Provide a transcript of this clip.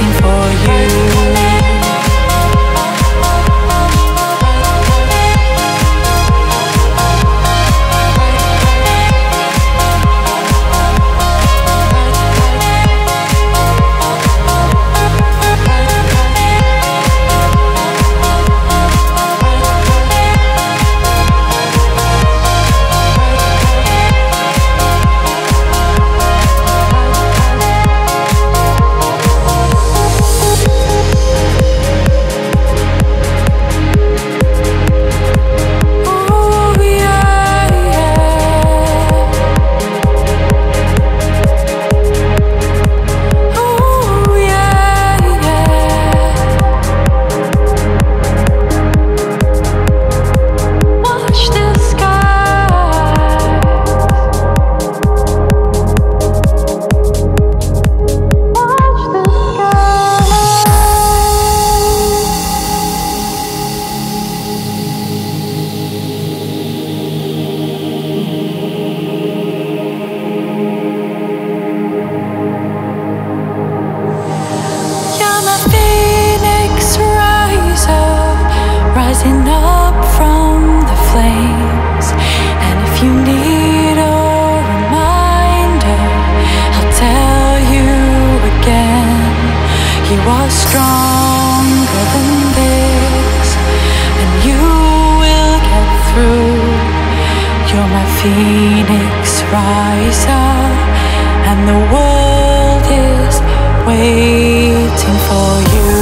waiting for you. Phoenix riser, rising up from the flames. And if you need a reminder, I'll tell you again. You are stronger than this, and you will get through. You're my Phoenix riser, and the world is waiting for you.